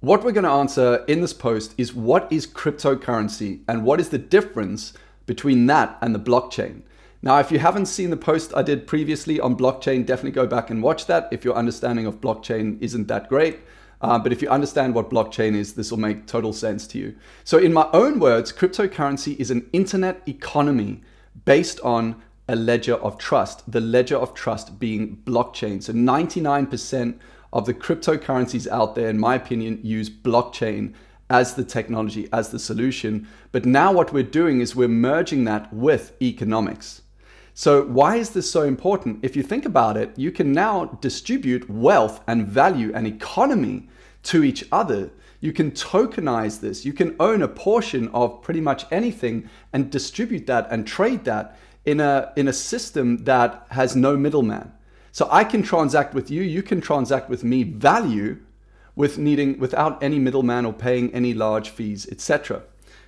What we're going to answer in this post is what is cryptocurrency and what is the difference between that and the blockchain. Now, if you haven't seen the post I did previously on blockchain, definitely go back and watch that if your understanding of blockchain isn't that great. But if you understand what blockchain is, this will make total sense to you. So in my own words, cryptocurrency is an internet economy based on a ledger of trust, the ledger of trust being blockchain. So 99% of the cryptocurrencies out there, in my opinion, use blockchain as the technology, as the solution. But now what we're doing is we're merging that with economics. So why is this so important? If you think about it, you can now distribute wealth and value and economy to each other. You can tokenize this. You can own a portion of pretty much anything and distribute that and trade that in a system that has no middleman. So I can transact with you. You can transact with me value without any middleman or paying any large fees, etc.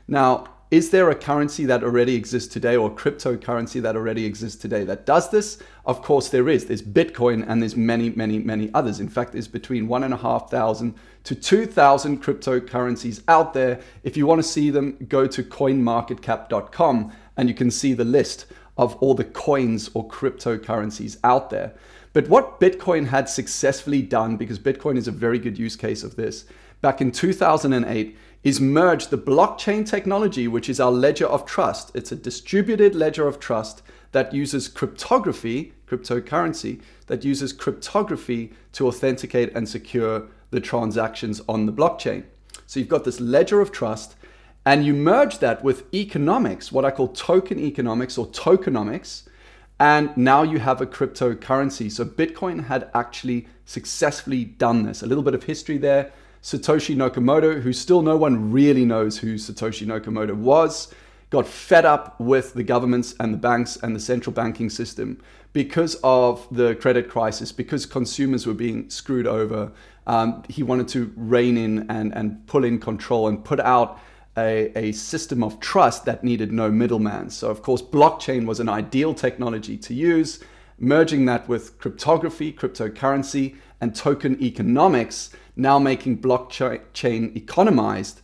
Now, is there a currency that already exists today or a cryptocurrency that already exists today that does this? Of course there is. There's Bitcoin and there's many, many, many others. In fact, there's between 1,500 to 2,000 cryptocurrencies out there. If you want to see them, go to coinmarketcap.com and you can see the list of all the coins or cryptocurrencies out there. But what Bitcoin had successfully done, because Bitcoin is a very good use case of this, back in 2008, is merged the blockchain technology, which is our ledger of trust. It's a distributed ledger of trust that uses cryptography, cryptocurrency, that uses cryptography to authenticate and secure the transactions on the blockchain. So you've got this ledger of trust and you merge that with economics, what I call token economics or tokenomics. And now you have a cryptocurrency. So Bitcoin had actually successfully done this. A little bit of history there. Satoshi Nakamoto, who still no one really knows who Satoshi Nakamoto was, got fed up with the governments and the banks and the central banking system because of the credit crisis, because consumers were being screwed over. He wanted to rein in and pull in control and put out a system of trust that needed no middleman. So of course, blockchain was an ideal technology to use, merging that with cryptography, cryptocurrency, and token economics, now making blockchain economized.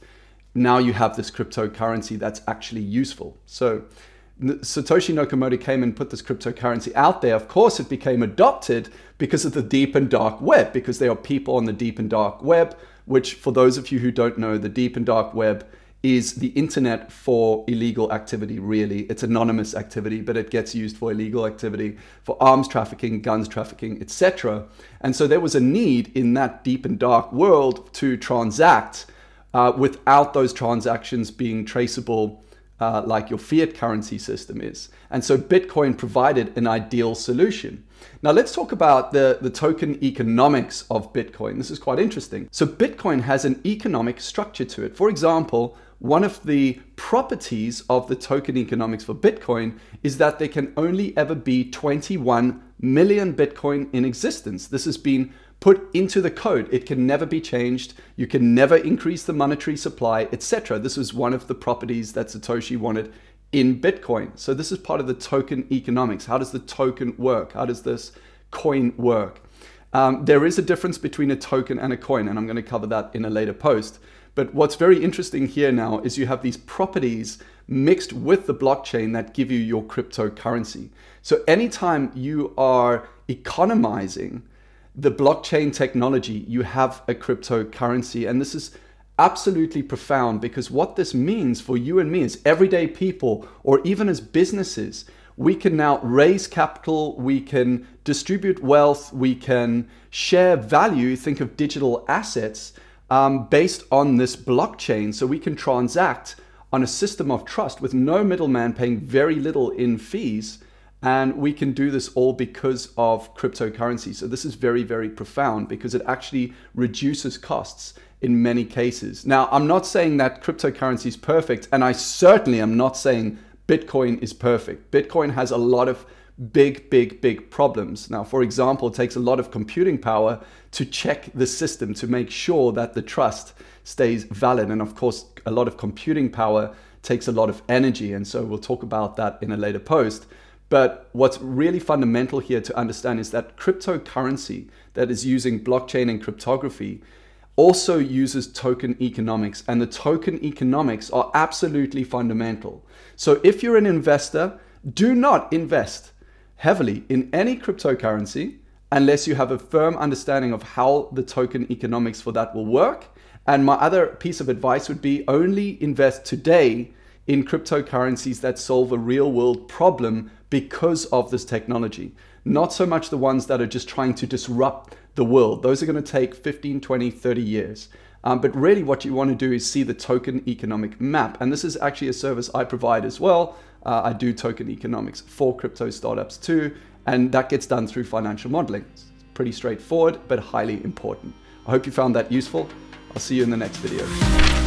Now you have this cryptocurrency that's actually useful. So Satoshi Nakamoto came and put this cryptocurrency out there. Of course, it became adopted because of the deep and dark web, because there are people on the deep and dark web, which for those of you who don't know, the deep and dark web is the internet for illegal activity, really. It's anonymous activity, but it gets used for illegal activity, for arms trafficking, guns trafficking, etc. And so there was a need in that deep and dark world to transact without those transactions being traceable like your fiat currency system is. And so Bitcoin provided an ideal solution. Now let's talk about the token economics of Bitcoin. This is quite interesting. So Bitcoin has an economic structure to it. For example, one of the properties of the token economics for Bitcoin is that there can only ever be 21 million Bitcoin in existence. This has been put into the code. It can never be changed. You can never increase the monetary supply, etc. This was one of the properties that Satoshi wanted in Bitcoin. So this is part of the token economics. How does the token work? How does this coin work? There is a difference between a token and a coin, and I'm going to cover that in a later post. But what's very interesting here now is you have these properties mixed with the blockchain that give you your cryptocurrency. So anytime you are economizing the blockchain technology, you have a cryptocurrency. And this is absolutely profound, because what this means for you and me as everyday people, or even as businesses, we can now raise capital, we can distribute wealth, we can share value, think of digital assets based on this blockchain. So we can transact on a system of trust with no middleman, paying very little in fees. And we can do this all because of cryptocurrency. So this is very, very profound, because it actually reduces costs in many cases. Now, I'm not saying that cryptocurrency is perfect, and I certainly am not saying Bitcoin is perfect. Bitcoin has a lot of big problems. Now, for example, it takes a lot of computing power to check the system to make sure that the trust stays valid. And of course, a lot of computing power takes a lot of energy. And so we'll talk about that in a later post. But what's really fundamental here to understand is that cryptocurrency that is using blockchain and cryptography also uses token economics, and the token economics are absolutely fundamental. So if you're an investor, do not invest heavily in any cryptocurrency unless you have a firm understanding of how the token economics for that will work. And my other piece of advice would be only invest today in cryptocurrencies that solve a real world problem because of this technology. Not so much the ones that are just trying to disrupt the world. Those are going to take 15, 20, 30 years. But really what you want to do is see the token economic map. And this is actually a service I provide as well. I do token economics for crypto startups too. And that gets done through financial modeling. It's pretty straightforward, but highly important. I hope you found that useful. I'll see you in the next video.